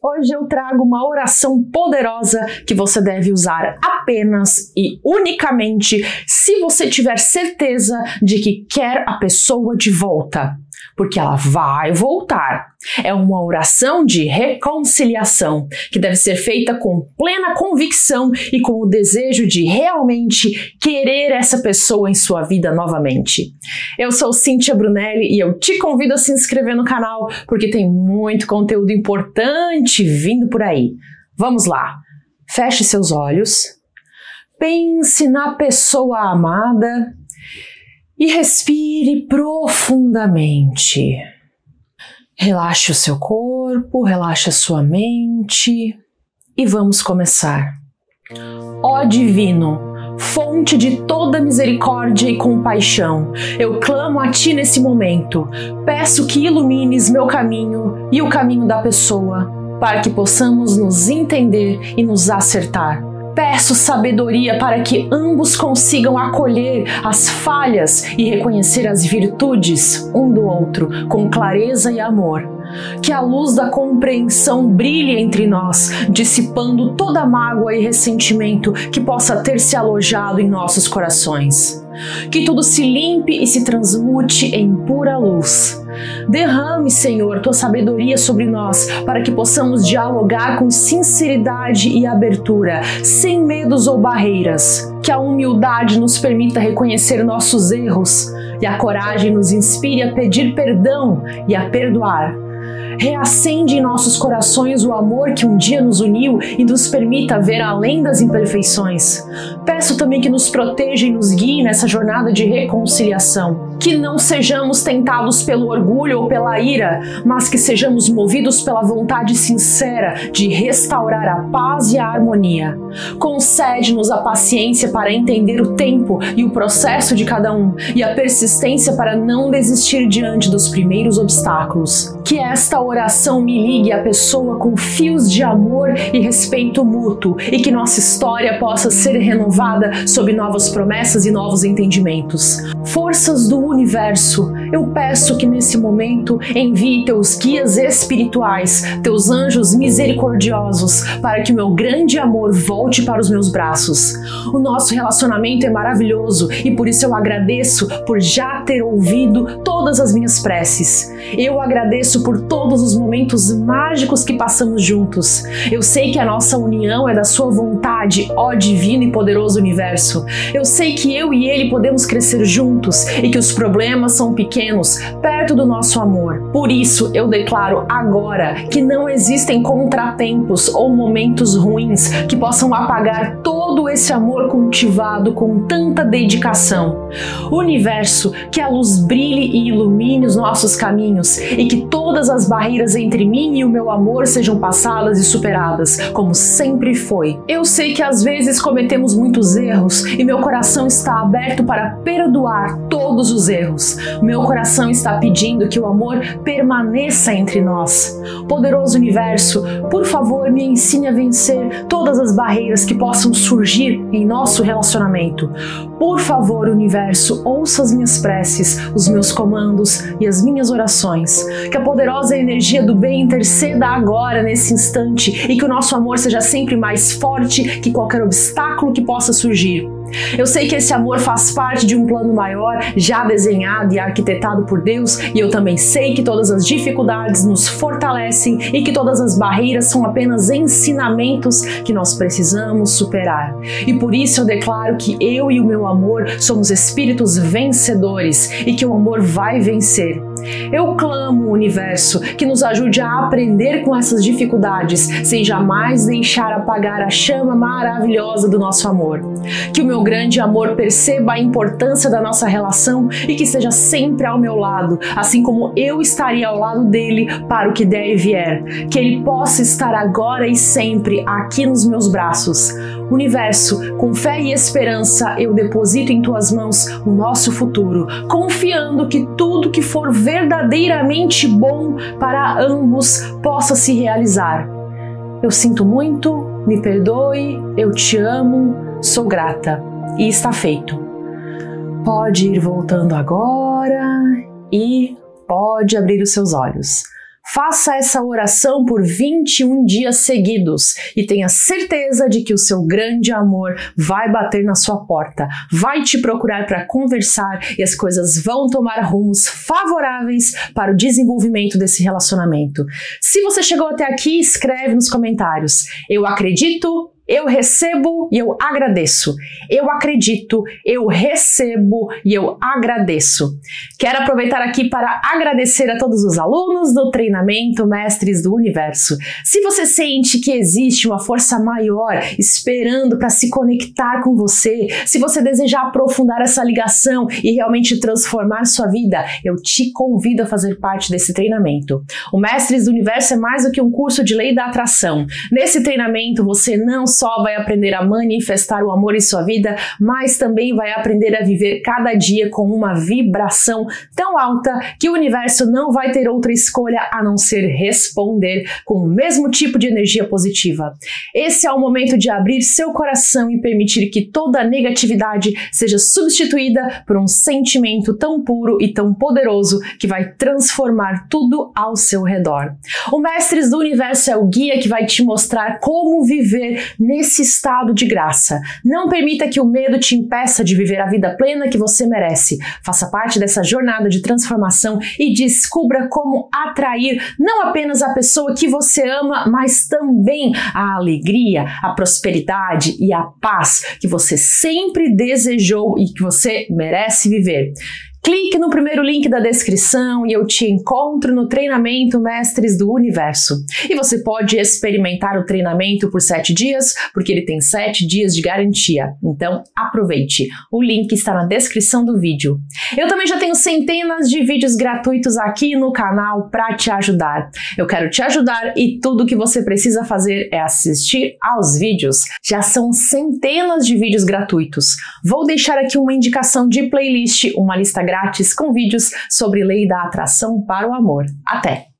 Hoje eu trago uma oração poderosa que você deve usar apenas e unicamente se você tiver certeza de que quer a pessoa de volta, porque ela vai voltar. É uma oração de reconciliação que deve ser feita com plena convicção e com o desejo de realmente querer essa pessoa em sua vida novamente. Eu sou Cíntia Brunelli e eu te convido a se inscrever no canal porque tem muito conteúdo importante vindo por aí. Vamos lá! Feche seus olhos, pense na pessoa amada e respire profundamente. Relaxe o seu corpo, relaxe a sua mente e vamos começar. Ó Divino, fonte de toda misericórdia e compaixão, eu clamo a Ti nesse momento. Peço que ilumines meu caminho e o caminho da pessoa, para que possamos nos entender e nos acertar. Peço sabedoria para que ambos consigam acolher as falhas e reconhecer as virtudes um do outro com clareza e amor. Que a luz da compreensão brilhe entre nós, dissipando toda mágoa e ressentimento que possa ter se alojado em nossos corações. Que tudo se limpe e se transmute em pura luz. Derrame, Senhor, Tua sabedoria sobre nós, para que possamos dialogar com sinceridade e abertura, sem medos ou barreiras. Que a humildade nos permita reconhecer nossos erros e a coragem nos inspire a pedir perdão e a perdoar. Reacende em nossos corações o amor que um dia nos uniu e nos permita ver além das imperfeições. Peço também que nos proteja e nos guie nessa jornada de reconciliação. Que não sejamos tentados pelo orgulho ou pela ira, mas que sejamos movidos pela vontade sincera de restaurar a paz e a harmonia. Concede-nos a paciência para entender o tempo e o processo de cada um e a persistência para não desistir diante dos primeiros obstáculos. Que esta oração me ligue à pessoa com fios de amor e respeito mútuo e que nossa história possa ser renovada sob novas promessas e novos entendimentos. Forças do Universo, eu peço que nesse momento envie teus guias espirituais, teus anjos misericordiosos, para que o meu grande amor volte para os meus braços. O nosso relacionamento é maravilhoso e por isso eu agradeço por já ter ouvido todas as minhas preces. Eu agradeço por todos os momentos mágicos que passamos juntos. Eu sei que a nossa união é da sua vontade, ó divino e poderoso Universo. Eu sei que eu e ele podemos crescer juntos e que os problemas são pequenos perto do nosso amor. Por isso, eu declaro agora que não existem contratempos ou momentos ruins que possam apagar todo esse amor cultivado com tanta dedicação. Universo, que a luz brilhe e ilumine os nossos caminhos e que todas as barreiras entre mim e o meu amor sejam passadas e superadas, como sempre foi. Eu sei que às vezes cometemos muitos erros e meu coração está aberto para perdoar todos os erros. Meu coração está pedindo que o amor permaneça entre nós. Poderoso Universo, por favor, me ensine a vencer todas as barreiras que possam surgir em nosso relacionamento. Por favor, Universo, ouça as minhas preces, os meus comandos e as minhas orações. Que a poderosa energia do bem interceda agora, nesse instante, e que o nosso amor seja sempre mais forte que qualquer obstáculo que possa surgir. Eu sei que esse amor faz parte de um plano maior, já desenhado e arquitetado por Deus, e eu também sei que todas as dificuldades nos fortalecem e que todas as barreiras são apenas ensinamentos que nós precisamos superar. E por isso eu declaro que eu e o meu amor somos espíritos vencedores e que o amor vai vencer. Eu clamo, Universo, que nos ajude a aprender com essas dificuldades, sem jamais deixar apagar a chama maravilhosa do nosso amor. Que o meu grande amor perceba a importância da nossa relação e que esteja sempre ao meu lado, assim como eu estaria ao lado dele para o que der e vier. Que ele possa estar agora e sempre aqui nos meus braços. Universo, com fé e esperança, eu deposito em Tuas mãos o nosso futuro, confiando que tudo que for verdadeiramente bom para ambos possa se realizar. Eu sinto muito, me perdoe, eu te amo, sou grata. E está feito. Pode ir voltando agora e pode abrir os seus olhos. Faça essa oração por 21 dias seguidos e tenha certeza de que o seu grande amor vai bater na sua porta, vai te procurar para conversar e as coisas vão tomar rumos favoráveis para o desenvolvimento desse relacionamento. Se você chegou até aqui, escreve nos comentários. Eu acredito, eu recebo e eu agradeço. Eu acredito, eu recebo e eu agradeço. Quero aproveitar aqui para agradecer a todos os alunos do treinamento Mestres do Universo. Se você sente que existe uma força maior esperando para se conectar com você, se você desejar aprofundar essa ligação e realmente transformar sua vida, eu te convido a fazer parte desse treinamento. O Mestres do Universo é mais do que um curso de Lei da Atração. Nesse treinamento você não só vai aprender a manifestar o amor em sua vida, mas também vai aprender a viver cada dia com uma vibração tão alta que o universo não vai ter outra escolha a não ser responder com o mesmo tipo de energia positiva. Esse é o momento de abrir seu coração e permitir que toda a negatividade seja substituída por um sentimento tão puro e tão poderoso que vai transformar tudo ao seu redor. O Mestres do Universo é o guia que vai te mostrar como viver nesse estado de graça. Não permita que o medo te impeça de viver a vida plena que você merece. Faça parte dessa jornada de transformação e descubra como atrair não apenas a pessoa que você ama, mas também a alegria, a prosperidade e a paz que você sempre desejou e que você merece viver. Clique no primeiro link da descrição e eu te encontro no treinamento Mestres do Universo. E você pode experimentar o treinamento por 7 dias, porque ele tem 7 dias de garantia. Então aproveite, o link está na descrição do vídeo. Eu também já tenho centenas de vídeos gratuitos aqui no canal para te ajudar. Eu quero te ajudar e tudo que você precisa fazer é assistir aos vídeos. Já são centenas de vídeos gratuitos. Vou deixar aqui uma indicação de playlist, uma lista grátis com vídeos sobre Lei da Atração para o Amor. Até!